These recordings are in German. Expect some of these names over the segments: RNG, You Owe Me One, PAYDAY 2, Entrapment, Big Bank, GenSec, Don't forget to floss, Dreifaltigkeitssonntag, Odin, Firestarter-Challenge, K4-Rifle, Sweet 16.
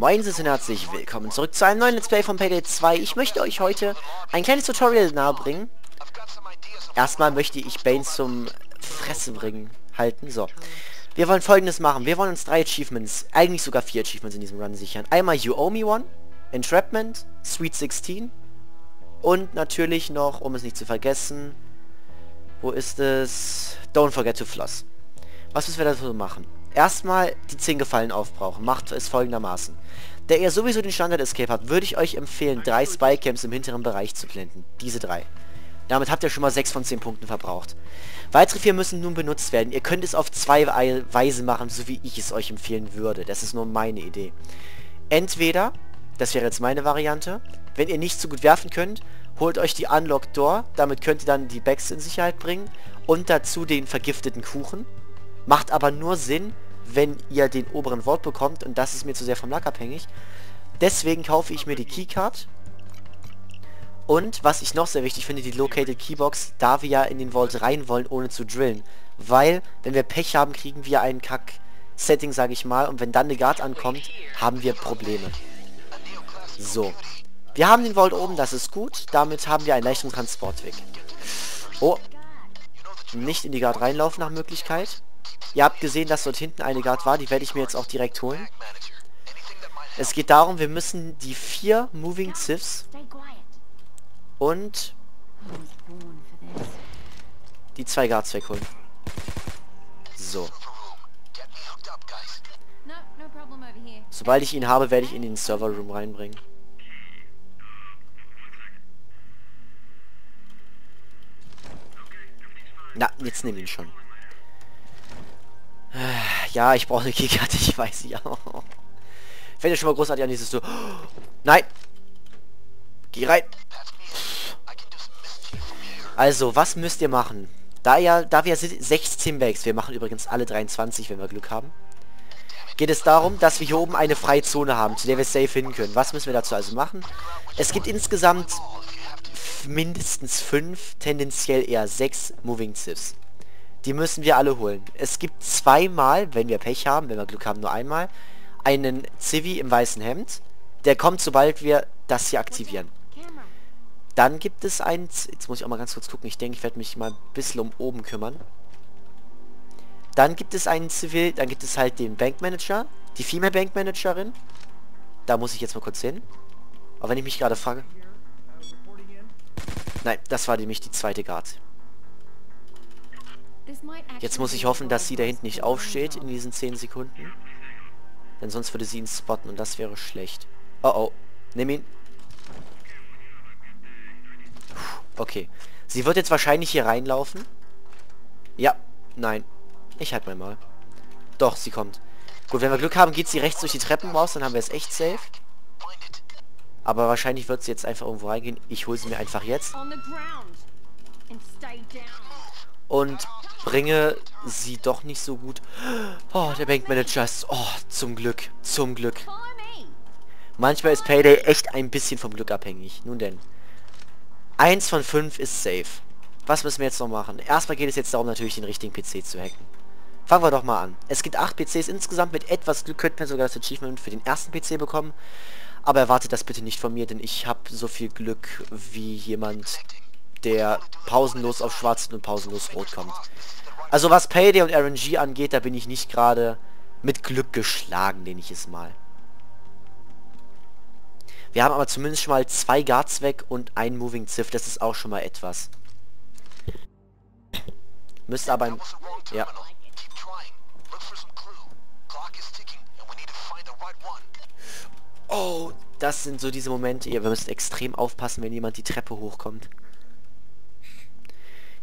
Moinsen und herzlich willkommen zurück zu einem neuen Let's Play von Payday 2. Ich möchte euch heute ein kleines Tutorial nahebringen. Erstmal möchte ich Bane zum Fressen bringen, halten. So, wir wollen Folgendes machen. Wir wollen uns 3 Achievements, eigentlich sogar 4 Achievements in diesem Run sichern. Einmal You Owe Me One, Entrapment, Sweet 16 und natürlich noch, um es nicht zu vergessen, wo ist es? Don't forget to floss. Was müssen wir dazu machen? Erstmal die 10 Gefallen aufbrauchen. Macht es folgendermaßen. Da ihr sowieso den Standard-Escape habt, würde ich euch empfehlen, 3 Spy-Camps im hinteren Bereich zu blenden. Diese 3. Damit habt ihr schon mal 6 von 10 Punkten verbraucht. Weitere 4 müssen nun benutzt werden. Ihr könnt es auf 2 Weise machen, so wie ich es euch empfehlen würde. Das ist nur meine Idee. Entweder, das wäre jetzt meine Variante, wenn ihr nicht so gut werfen könnt, holt euch die Unlocked Door. Damit könnt ihr dann die Bags in Sicherheit bringen. Und dazu den vergifteten Kuchen. Macht aber nur Sinn, wenn ihr den oberen Wort bekommt, und das ist mir zu sehr vom Lack abhängig. Deswegen kaufe ich mir die Keycard. Und was ich noch sehr wichtig finde, die Located Keybox, da wir ja in den Vault rein wollen, ohne zu drillen. Weil, wenn wir Pech haben, kriegen wir einen Kack-Setting, sage ich mal, und wenn dann eine Guard ankommt, haben wir Probleme. So. Wir haben den Vault oben, das ist gut. Damit haben wir einen leichten Transportweg. Oh. Nicht in die Guard reinlaufen nach Möglichkeit. Ihr habt gesehen, dass dort hinten eine Guard war. Die werde ich mir jetzt auch direkt holen. Es geht darum, wir müssen die 4 Moving Civs und die 2 Guards wegholen. So. Sobald ich ihn habe, werde ich ihn in den Server Room reinbringen. Na, jetzt nehmen wir ihn schon. Ja, ich brauche eine Keycard, ich weiß ja. Fällt ja schon mal großartig an dieses so. Nein! Geh rein! Also, was müsst ihr machen? Da wir 16 Bags, wir machen übrigens alle 23, wenn wir Glück haben, geht es darum, dass wir hier oben eine freie Zone haben, zu der wir safe hin können. Was müssen wir dazu also machen? Es gibt insgesamt mindestens 5, tendenziell eher 6 Moving Civs. Die müssen wir alle holen. Es gibt zweimal, wenn wir Pech haben, wenn wir Glück haben, nur einmal, einen Zivi im weißen Hemd. Der kommt, sobald wir das hier aktivieren. Dann gibt es einen... Jetzt muss ich auch mal ganz kurz gucken. Ich denke, ich werde mich mal ein bisschen um oben kümmern. Dann gibt es einen Zivil. Dann gibt es halt den Bankmanager. Die Female Bankmanagerin. Da muss ich jetzt mal kurz hin. Aber wenn ich mich gerade frage... Nein, das war nämlich die 2. Guard. Jetzt muss ich hoffen, dass sie da hinten nicht aufsteht in diesen 10 Sekunden. Denn sonst würde sie ihn spotten und das wäre schlecht. Oh oh. Nimm ihn. Puh, okay. Sie wird jetzt wahrscheinlich hier reinlaufen. Ja. Nein. Ich halte mal. Doch, sie kommt. Gut, wenn wir Glück haben, geht sie rechts durch die Treppen raus. Dann haben wir es echt safe. Aber wahrscheinlich wird sie jetzt einfach irgendwo reingehen. Ich hole sie mir einfach jetzt. Und bringe sie doch nicht so gut. Oh, der Bankmanager ist... Oh, zum Glück. Zum Glück. Manchmal ist Payday echt ein bisschen vom Glück abhängig. Nun denn. 1 von 5 ist safe. Was müssen wir jetzt noch machen? Erstmal geht es jetzt darum, natürlich den richtigen PC zu hacken. Fangen wir doch mal an. Es gibt 8 PCs. Insgesamt mit etwas Glück könnten wir sogar das Achievement für den ersten PC bekommen. Aber erwartet das bitte nicht von mir, denn ich habe so viel Glück wie jemand... der pausenlos auf schwarz und pausenlos rot kommt. Also was Payday und RNG angeht, da bin ich nicht gerade mit Glück geschlagen, nenne ich es mal. Wir haben aber zumindest schon mal 2 Guards weg und ein Moving Ziff, das ist auch schon mal etwas. Müsste aber... Ja. Oh, das sind so diese Momente. Ihr müsst extrem aufpassen, wenn jemand die Treppe hochkommt.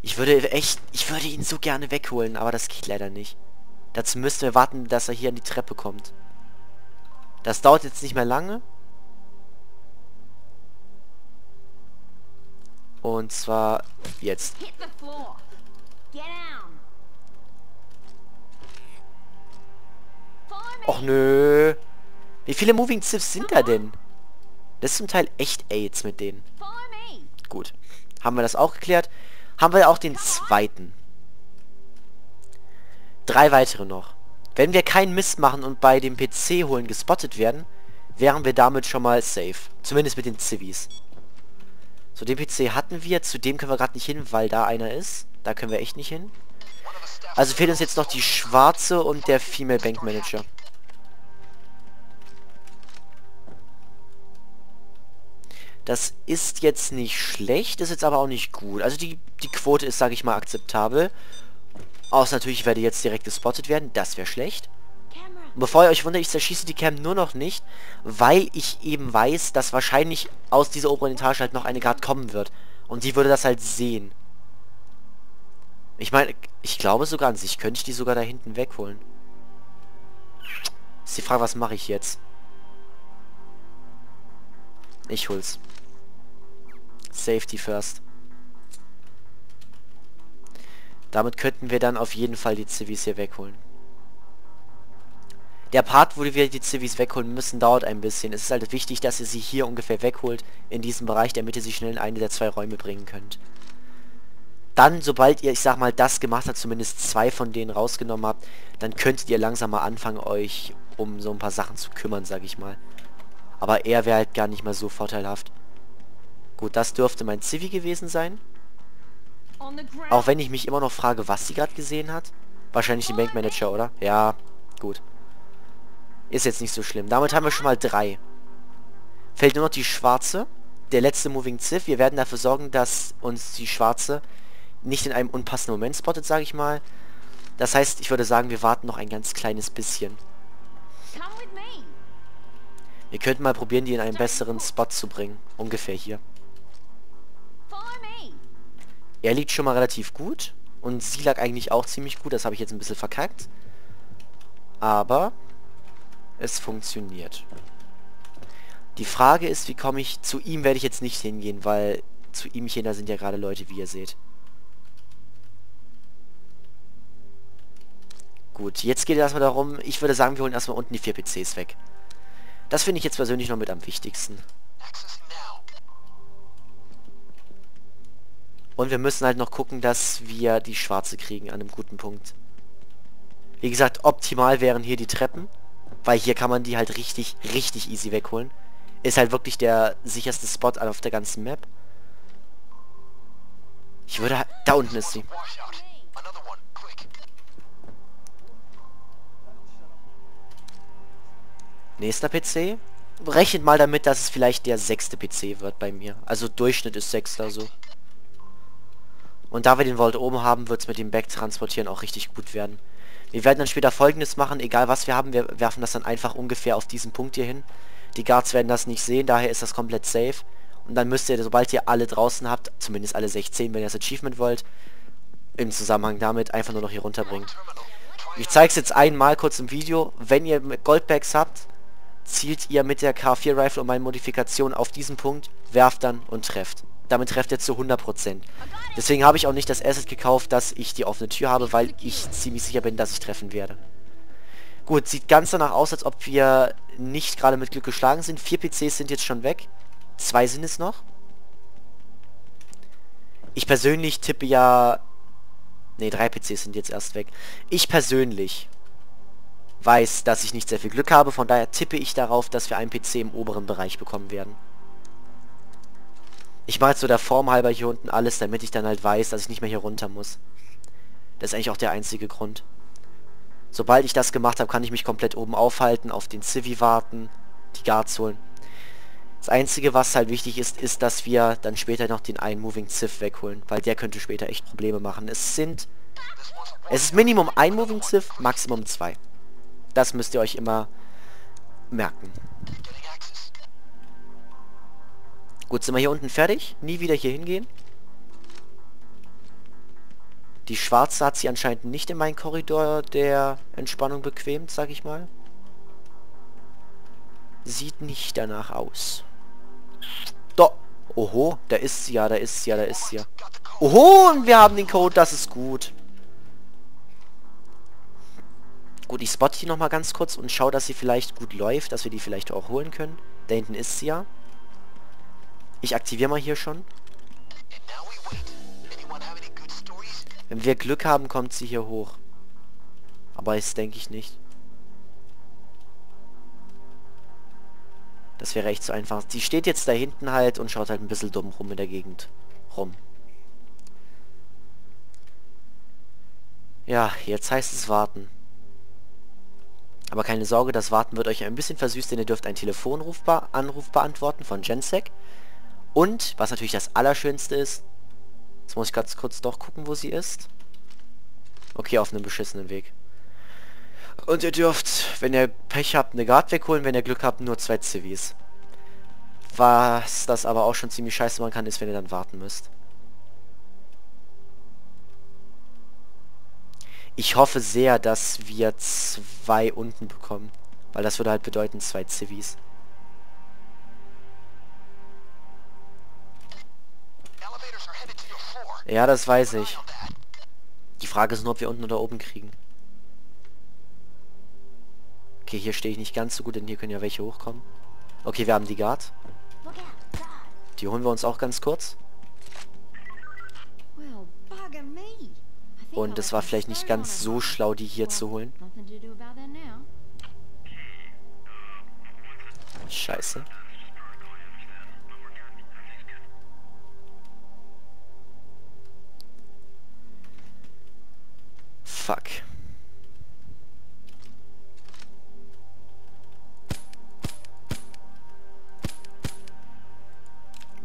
Ich würde ihn so gerne wegholen, aber das geht leider nicht. Dazu müssen wir warten, dass er hier an die Treppe kommt. Das dauert jetzt nicht mehr lange. Und zwar jetzt. Och nö. Wie viele Moving Civs sind da denn? Das ist zum Teil echt AIDS mit denen. Gut. Haben wir das auch geklärt? Haben wir auch den zweiten. 3 weitere noch. Wenn wir keinen Mist machen und bei dem PC holen gespottet werden, wären wir damit schon mal safe. Zumindest mit den Zivis. So, den PC hatten wir. Zu dem können wir gerade nicht hin, weil da einer ist. Da können wir echt nicht hin. Also fehlen uns jetzt noch die Schwarze und der Female Bank Manager. Das ist jetzt nicht schlecht, ist jetzt aber auch nicht gut. Also die Quote ist, sage ich mal, akzeptabel. Außer natürlich, werde jetzt direkt gespottet werden. Das wäre schlecht. Und bevor ihr euch wundert, ich zerschieße die Cam nur noch nicht, weil ich eben weiß, dass wahrscheinlich aus dieser oberen Etage halt noch eine Guard kommen wird. Und die würde das halt sehen. Ich meine, ich glaube sogar an sich, könnte ich die sogar da hinten wegholen. Ist die Frage, was mache ich jetzt? Ich hol's. Safety first. Damit könnten wir dann auf jeden Fall die Zivis hier wegholen. Der Part, wo wir die Zivis wegholen müssen, dauert ein bisschen. Es ist halt wichtig, dass ihr sie hier ungefähr wegholt, in diesem Bereich, damit ihr sie schnell in eine der zwei Räume bringen könnt. Dann, sobald ihr, ich sag mal, das gemacht habt, zumindest zwei von denen rausgenommen habt, dann könntet ihr langsam mal anfangen, euch um so ein paar Sachen zu kümmern, sag ich mal. Aber er wäre halt gar nicht mal so vorteilhaft. Gut, das dürfte mein Zivi gewesen sein. Auch wenn ich mich immer noch frage, was sie gerade gesehen hat. Wahrscheinlich die Bankmanager, oder? Ja, gut. Ist jetzt nicht so schlimm. Damit haben wir schon mal drei. Fällt nur noch die Schwarze. Der letzte Moving Ziv. Wir werden dafür sorgen, dass uns die Schwarze nicht in einem unpassenden Moment spottet, sage ich mal. Das heißt, ich würde sagen, wir warten noch ein ganz kleines bisschen. Wir könnten mal probieren, die in einen besseren Spot zu bringen. Ungefähr hier. Er liegt schon mal relativ gut. Und sie lag eigentlich auch ziemlich gut. Das habe ich jetzt ein bisschen verkackt. Aber es funktioniert. Die Frage ist, wie komme ich... Zu ihm werde ich jetzt nicht hingehen, weil zu ihm hier, da sind ja gerade Leute, wie ihr seht. Gut, jetzt geht es erstmal darum... Ich würde sagen, wir holen erstmal unten die 4 PCs weg. Das finde ich jetzt persönlich noch mit am wichtigsten. Und wir müssen halt noch gucken, dass wir die Schwarze kriegen an einem guten Punkt. Wie gesagt, optimal wären hier die Treppen, weil hier kann man die halt richtig, richtig easy wegholen. Ist halt wirklich der sicherste Spot auf der ganzen Map. Ich würde... Da unten ist sie. Nächster PC. Rechnet mal damit, dass es vielleicht der 6. PC wird bei mir. Also Durchschnitt ist 6er so. Und da wir den Vault oben haben, wird es mit dem Backtransportieren auch richtig gut werden. Wir werden dann später Folgendes machen. Egal was wir haben, wir werfen das dann einfach ungefähr auf diesen Punkt hier hin. Die Guards werden das nicht sehen, daher ist das komplett safe. Und dann müsst ihr, sobald ihr alle draußen habt, zumindest alle 16, wenn ihr das Achievement wollt, im Zusammenhang damit einfach nur noch hier runterbringen. Ich zeige es jetzt einmal kurz im Video. Wenn ihr Goldbags habt, zielt ihr mit der K4-Rifle und meinen Modifikationen auf diesen Punkt, werft dann und trefft. Damit trefft ihr zu 100%. Deswegen habe ich auch nicht das Asset gekauft, dass ich die offene Tür habe, weil ich ziemlich sicher bin, dass ich treffen werde. Gut, sieht ganz danach aus, als ob wir nicht gerade mit Glück geschlagen sind. 4 PCs sind jetzt schon weg. 2 sind es noch. Ich persönlich tippe ja... Ne, 3 PCs sind jetzt erst weg. Ich persönlich... weiß, dass ich nicht sehr viel Glück habe, von daher tippe ich darauf, dass wir einen PC im oberen Bereich bekommen werden. Ich mache jetzt so der Form halber hier unten alles, damit ich dann halt weiß, dass ich nicht mehr hier runter muss. Das ist eigentlich auch der einzige Grund. Sobald ich das gemacht habe, kann ich mich komplett oben aufhalten, auf den Civi warten, die Guards holen. Das einzige, was halt wichtig ist, ist, dass wir dann später noch den einen Moving Civ wegholen, weil der könnte später echt Probleme machen. Es ist Minimum ein Moving Civ, Maximum 2. Das müsst ihr euch immer merken. Gut, sind wir hier unten fertig. Nie wieder hier hingehen. Die Schwarze hat sie anscheinend nicht in meinen Korridor der Entspannung bequemt, sag ich mal. Sieht nicht danach aus. Doch. Oho, da ist sie ja, da ist sie ja, da ist sie ja. Oho, und wir haben den Code, das ist gut. Gut, ich spotte die nochmal ganz kurz und schaue, dass sie vielleicht gut läuft, dass wir die vielleicht auch holen können. Da hinten ist sie ja. Ich aktiviere mal hier schon. Wenn wir Glück haben, kommt sie hier hoch. Aber das denke ich nicht. Das wäre echt so einfach. Die steht jetzt da hinten halt und schaut halt ein bisschen dumm rum in der Gegend rum. Ja, jetzt heißt es warten. Aber keine Sorge, das Warten wird euch ein bisschen versüßt, denn ihr dürft einen Telefonanruf beantworten von GenSec. Und, was natürlich das Allerschönste ist, jetzt muss ich ganz kurz doch gucken, wo sie ist. Okay, auf einem beschissenen Weg. Und ihr dürft, wenn ihr Pech habt, eine Guard wegholen, wenn ihr Glück habt, nur 2 Zivis. Was das aber auch schon ziemlich scheiße machen kann, ist, wenn ihr dann warten müsst. Ich hoffe sehr, dass wir 2 unten bekommen, weil das würde halt bedeuten 2 Zivis. Ja, das weiß ich. Die Frage ist nur, ob wir unten oder oben kriegen. Okay, hier stehe ich nicht ganz so gut, denn hier können ja welche hochkommen. Okay, wir haben die Guard. Die holen wir uns auch ganz kurz. Und es war vielleicht nicht ganz so schlau, die hier zu holen. Scheiße. Fuck.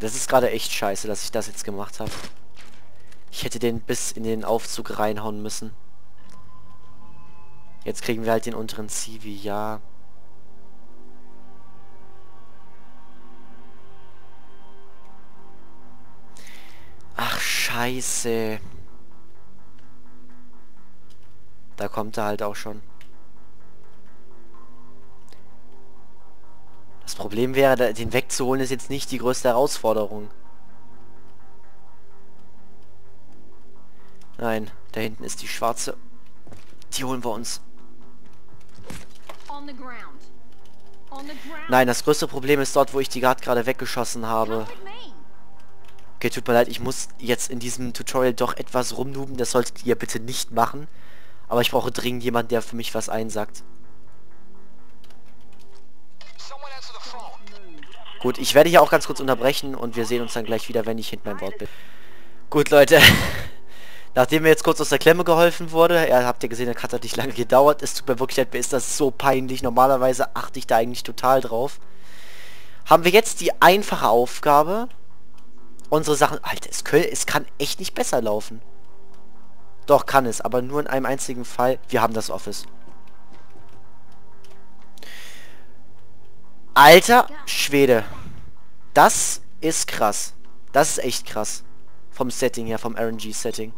Das ist gerade echt scheiße, dass ich das jetzt gemacht habe. Ich hätte den bis in den Aufzug reinhauen müssen. Jetzt kriegen wir halt den unteren Zivi, ja. Ach, scheiße. Da kommt er halt auch schon. Das Problem wäre, den wegzuholen ist jetzt nicht die größte Herausforderung. Nein, da hinten ist die schwarze. Die holen wir uns. Nein, das größte Problem ist dort, wo ich die Guard gerade weggeschossen habe. Okay, tut mir leid, ich muss jetzt in diesem Tutorial doch etwas rumnooben. Das solltet ihr bitte nicht machen. Aber ich brauche dringend jemanden, der für mich was einsagt. Gut, ich werde hier auch ganz kurz unterbrechen und wir sehen uns dann gleich wieder, wenn ich hinter meinem Wort bin. Gut, Leute. Nachdem mir jetzt kurz aus der Klemme geholfen wurde, ja, habt ihr gesehen, der Cut hat nicht lange gedauert. Es tut mir wirklich leid, mir ist das so peinlich. Normalerweise achte ich da eigentlich total drauf. Haben wir jetzt die einfache Aufgabe. Unsere Sachen... Alter, es kann echt nicht besser laufen. Doch, kann es, aber nur in einem einzigen Fall. Wir haben das Office. Alter Schwede. Das ist krass. Das ist echt krass. Vom Setting her, vom RNG-Setting.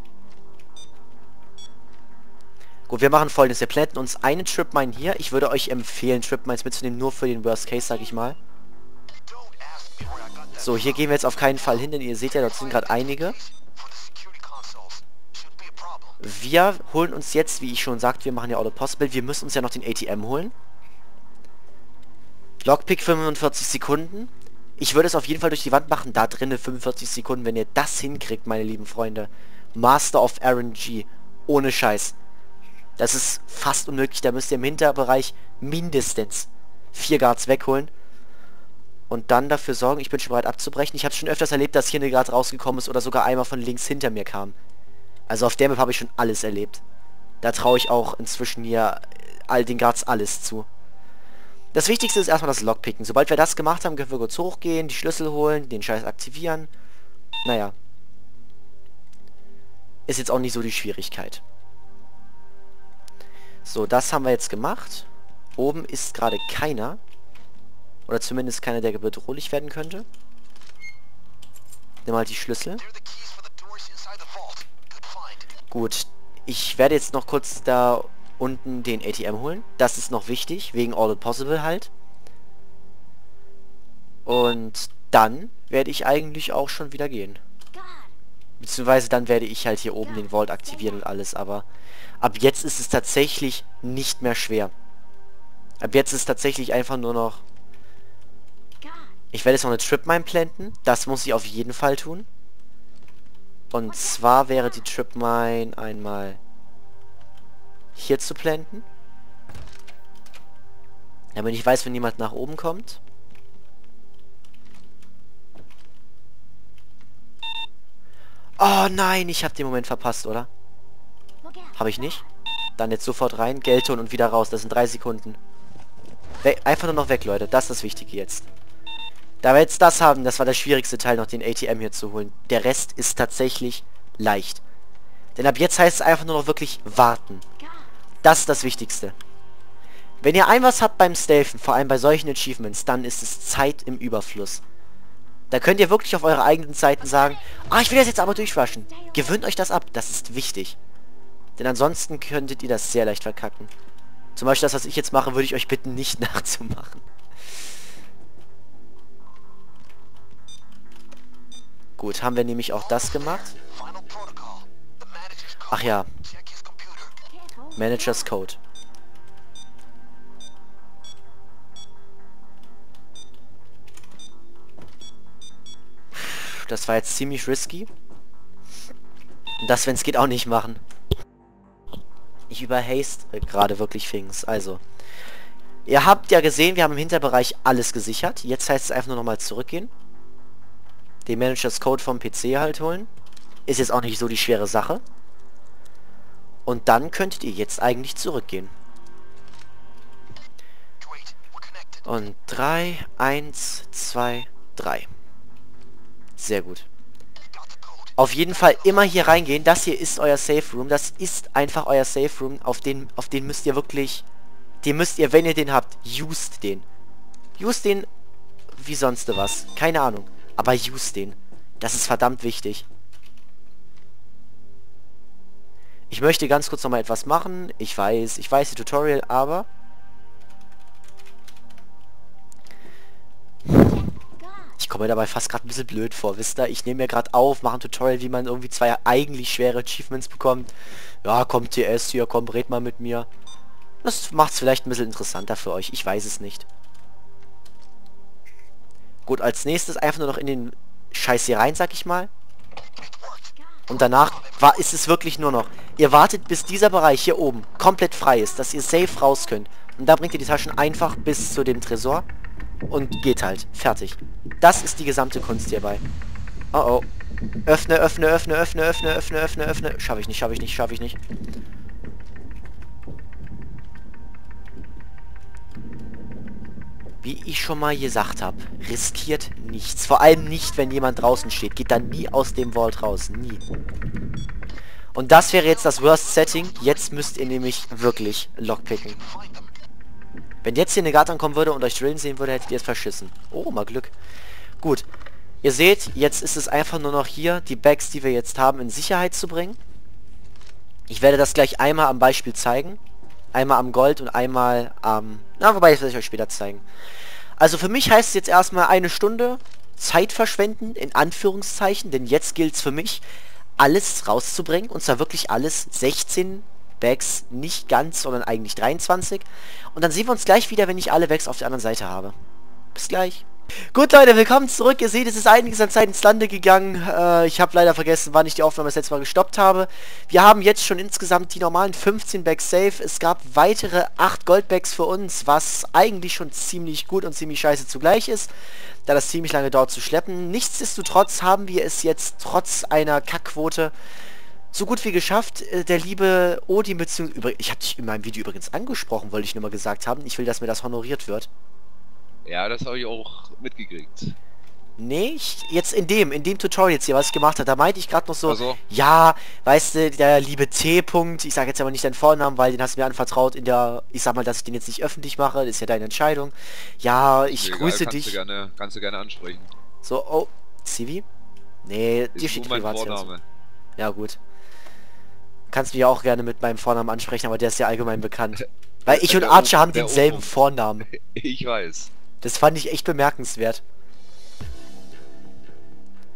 Gut, wir machen Folgendes. Wir planten uns einen Tripmine hier. Ich würde euch empfehlen, Tripmines mitzunehmen, nur für den Worst Case, sag ich mal. So, hier gehen wir jetzt auf keinen Fall hin, denn ihr seht ja, dort sind gerade einige. Wir holen uns jetzt, wie ich schon sagte, wir machen ja Auto Possible. Wir müssen uns ja noch den ATM holen. Lockpick 45 Sekunden. Ich würde es auf jeden Fall durch die Wand machen. Da drinne 45 Sekunden, wenn ihr das hinkriegt, meine lieben Freunde. Master of RNG. Ohne Scheiß. Das ist fast unmöglich. Da müsst ihr im Hinterbereich mindestens 4 Guards wegholen. Und dann dafür sorgen, ich bin schon bereit abzubrechen. Ich habe schon öfters erlebt, dass hier eine Guard rausgekommen ist oder sogar einmal von links hinter mir kam. Also auf der Map habe ich schon alles erlebt. Da traue ich auch inzwischen hier all den Guards alles zu. Das Wichtigste ist erstmal das Lockpicken. Sobald wir das gemacht haben, können wir kurz hochgehen, die Schlüssel holen, den Scheiß aktivieren. Naja. Ist jetzt auch nicht so die Schwierigkeit. So, das haben wir jetzt gemacht. Oben ist gerade keiner. Oder zumindest keiner, der bedrohlich werden könnte. Nimm mal die Schlüssel. Gut, ich werde jetzt noch kurz da unten den ATM holen. Das ist noch wichtig, wegen All Possible halt. Und dann werde ich eigentlich auch schon wieder gehen. Beziehungsweise dann werde ich halt hier oben den Vault aktivieren und alles, aber ab jetzt ist es tatsächlich nicht mehr schwer. Ab jetzt ist es tatsächlich einfach nur noch... Ich werde jetzt noch eine Tripmine planten. Das muss ich auf jeden Fall tun. Und zwar wäre die Tripmine einmal hier zu planten. Damit ich weiß, wenn jemand nach oben kommt. Oh nein, ich habe den Moment verpasst, oder? Habe ich nicht? Dann jetzt sofort rein, Geld holen und wieder raus. Das sind 3 Sekunden. Einfach nur noch weg, Leute. Das ist das Wichtige jetzt. Da wir jetzt das haben, das war der schwierigste Teil, noch den ATM hier zu holen. Der Rest ist tatsächlich leicht. Denn ab jetzt heißt es einfach nur noch wirklich warten. Das ist das Wichtigste. Wenn ihr ein was habt beim Stealthen, vor allem bei solchen Achievements, dann ist es Zeit im Überfluss. Da könnt ihr wirklich auf eure eigenen Zeiten sagen, ah, ich will das jetzt aber durchwaschen. Gewöhnt euch das ab, das ist wichtig. Denn ansonsten könntet ihr das sehr leicht verkacken. Zum Beispiel das, was ich jetzt mache, würde ich euch bitten, nicht nachzumachen. Gut, haben wir nämlich auch das gemacht. Ach ja. Managers Code. Das war jetzt ziemlich risky. Und das, wenn es geht, auch nicht machen. Ich überhaste gerade wirklich Things. Also, ihr habt ja gesehen, wir haben im Hinterbereich alles gesichert. Jetzt heißt es einfach nur nochmal zurückgehen. Den Managers Code vom PC halt holen. Ist jetzt auch nicht so die schwere Sache. Und dann könntet ihr jetzt eigentlich zurückgehen. Und 3, 1, 2, 3. Sehr gut. Auf jeden Fall immer hier reingehen. Das hier ist euer Safe Room. Das ist einfach euer Safe Room. Auf den müsst ihr wirklich... Den müsst ihr, wenn ihr den habt, used den. Used den wie sonst was. Keine Ahnung. Aber used den. Das ist verdammt wichtig. Ich möchte ganz kurz nochmal etwas machen. Ich weiß, die Tutorial, aber... Ich komme mir dabei fast gerade ein bisschen blöd vor, wisst ihr? Ich nehme mir gerade auf, mache ein Tutorial, wie man irgendwie 2 eigentlich schwere Achievements bekommt. Ja, komm TS hier, komm, red mal mit mir. Das macht's vielleicht ein bisschen interessanter für euch, ich weiß es nicht. Gut, als nächstes einfach nur noch in den Scheiß hier rein, sag ich mal. Und danach ist es wirklich nur noch, ihr wartet, bis dieser Bereich hier oben komplett frei ist, dass ihr safe raus könnt. Und da bringt ihr die Taschen einfach bis zu dem Tresor. Und geht halt. Fertig. Das ist die gesamte Kunst hierbei. Oh oh. Öffne, öffne, öffne, öffne, öffne, öffne, öffne, öffne. Schaffe ich nicht, schaffe ich nicht, schaffe ich nicht. Wie ich schon mal gesagt habe, riskiert nichts. Vor allem nicht, wenn jemand draußen steht. Geht dann nie aus dem Vault raus. Nie. Und das wäre jetzt das Worst Setting. Jetzt müsst ihr nämlich wirklich lockpicken. Wenn jetzt hier eine Guard ankommen würde und euch drillen sehen würde, hättet ihr es verschissen. Oh, mal Glück. Gut. Ihr seht, jetzt ist es einfach nur noch hier, die Bags, die wir jetzt haben, in Sicherheit zu bringen. Ich werde das gleich einmal am Beispiel zeigen. Einmal am Gold und einmal am... Na, wobei, das werde ich euch später zeigen. Also für mich heißt es jetzt erstmal 1 Stunde Zeit verschwenden, in Anführungszeichen. Denn jetzt gilt es für mich, alles rauszubringen. Und zwar wirklich alles, 16... Bags, nicht ganz, sondern eigentlich 23. Und dann sehen wir uns gleich wieder, wenn ich alle Bags auf der anderen Seite habe. Bis gleich. Gut, Leute, willkommen zurück. Ihr seht, es ist einiges an Zeit ins Lande gegangen. Ich habe leider vergessen, wann ich die Aufnahme das letzte Mal gestoppt habe. Wir haben jetzt schon insgesamt die normalen 15 Bags safe. Es gab weitere 8 Goldbags für uns, was eigentlich schon ziemlich gut und ziemlich scheiße zugleich ist, da das ziemlich lange dauert zu schleppen. Nichtsdestotrotz haben wir es jetzt trotz einer Kackquote so gut wie geschafft. Der liebe Odin bzw. Ich habe dich in meinem Video übrigens angesprochen, wollte ich nur mal gesagt haben. Ich will, dass mir das honoriert wird. Ja, das habe ich auch mitgekriegt. Nee, jetzt in dem Tutorial jetzt hier, was ich gemacht habe, da meinte ich gerade noch so, also, ja, weißt du, der liebe T-Punkt, ich sage jetzt aber nicht deinen Vornamen, weil den hast du mir anvertraut in der, ich sag mal, dass ich den jetzt nicht öffentlich mache, das ist ja deine Entscheidung. Ja, ich grüße dich. Kannst du gerne ansprechen. So, oh, Civi? Nee, dir steht privat hier. So. Ja, gut. Kannst mich auch gerne mit meinem Vornamen ansprechen, aber der ist ja allgemein bekannt. Weil ich und Archer haben denselben Vornamen. Ich weiß. Das fand ich echt bemerkenswert.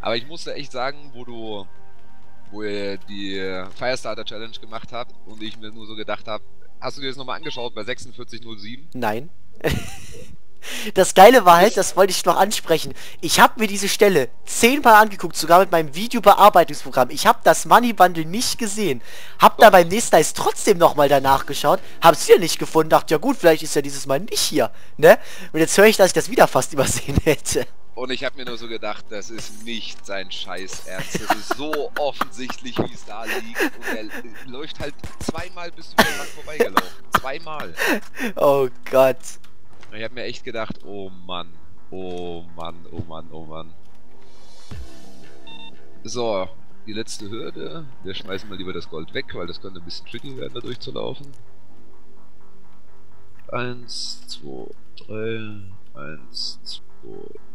Aber ich musste echt sagen, wo ihr die Firestarter-Challenge gemacht habt und ich mir nur so gedacht habe, hast du dir das nochmal angeschaut bei 4607? Nein. Das Geile war halt, das wollte ich noch ansprechen. Ich habe mir diese Stelle 10-mal angeguckt, sogar mit meinem Videobearbeitungsprogramm. Ich habe das Money Bundle nicht gesehen. Hab da beim nächsten Teil trotzdem nochmal danach geschaut. Hab's wieder nicht gefunden. Dachte, ja gut, vielleicht ist ja dieses Mal nicht hier. Ne? Und jetzt höre ich, dass ich das wieder fast übersehen hätte. Und ich habe mir nur so gedacht, das ist nicht sein Scheiß Ernst. Das ist so offensichtlich, wie es da liegt. Und er läuft halt zweimal bis über den Mann vorbeigelaufen. Zweimal. Oh Gott. Ich habe mir echt gedacht, oh Mann. Oh Mann, oh Mann, oh Mann. So, die letzte Hürde. Wir schmeißen mal lieber das Gold weg, weil das könnte ein bisschen tricky werden, da durchzulaufen. 1, 2, 3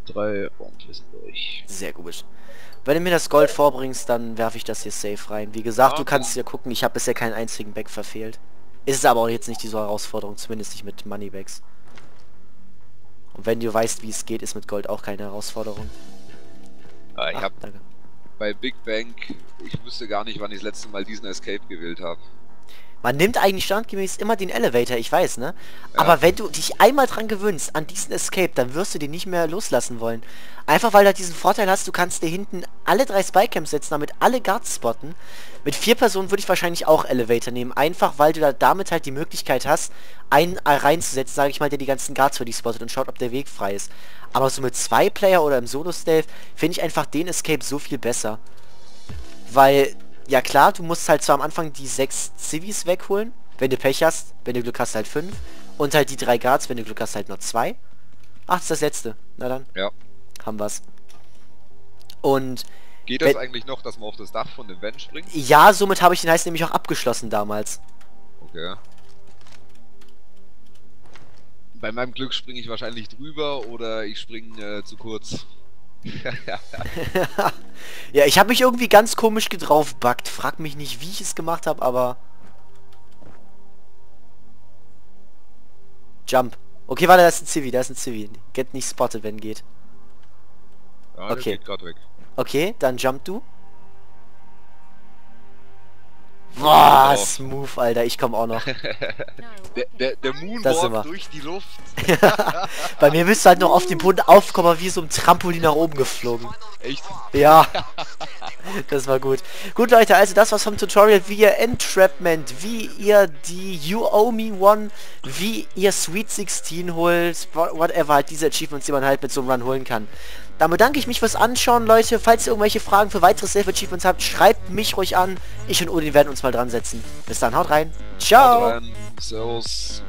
und wir sind durch. Sehr gut. Wenn du mir das Gold vorbringst, dann werfe ich das hier safe rein. Wie gesagt, okay. Du kannst hier gucken, ich habe bisher keinen einzigen Bag verfehlt. Ist aber auch jetzt nicht diese Herausforderung, zumindest nicht mit Moneybags. Und wenn du weißt, wie es geht, ist mit Gold auch keine Herausforderung. Ah, ich habe bei Big Bank, ich wüsste gar nicht, wann ich das letzte Mal diesen Escape gewählt habe. Man nimmt eigentlich standardgemäß immer den Elevator, ich weiß, ne? Ja. Aber wenn du dich einmal dran gewöhnst, an diesen Escape, dann wirst du den nicht mehr loslassen wollen. Einfach weil du diesen Vorteil hast, du kannst dir hinten alle 3 Spycams setzen, damit alle Guards spotten. Mit 4 Personen würde ich wahrscheinlich auch Elevator nehmen, einfach weil du da damit halt die Möglichkeit hast, einen reinzusetzen, sage ich mal, der die ganzen Guards für dich spottet und schaut, ob der Weg frei ist. Aber so mit 2 Player oder im Solo-Stealth finde ich einfach den Escape so viel besser. Weil... ja klar, du musst halt zwar am Anfang die 6 Civis wegholen, wenn du Pech hast, wenn du Glück hast halt 5 und halt die 3 Guards, wenn du Glück hast halt nur 2. Ach, das ist das letzte. Na dann. Ja. Haben wir's. Und... geht das eigentlich noch, dass man auf das Dach von dem Van springt? Ja, somit habe ich den Heiß nämlich auch abgeschlossen damals. Okay. Bei meinem Glück springe ich wahrscheinlich drüber oder ich springe zu kurz. Ja, ich habe mich irgendwie ganz komisch gedraufbackt. Frag mich nicht, wie ich es gemacht habe, aber... Jump. Okay, warte, da ist ein Civi, da ist ein Civi. Get nicht spotted, wenn geht. Ja, okay. Geht grad weg. Okay, dann jump du. Boah, smooth, Alter, ich komme auch noch. der Moonwalk durch die Luft. Bei mir bist du halt noch auf den Boden aufkommen, wie so ein Trampolin nach oben geflogen. Echt? Ja. Das war gut. Gut, Leute, also das war's vom Tutorial, wie ihr Entrapment, wie ihr die You Owe Me One, wie ihr Sweet 16 holt, whatever, halt diese Achievements, die man halt mit so einem Run holen kann. Dann bedanke ich mich fürs Anschauen, Leute. Falls ihr irgendwelche Fragen für weitere Safe-Achievements habt, schreibt mich ruhig an. Ich und Odin werden uns mal dran setzen. Bis dann, haut rein. Ciao. Haut rein. Servus.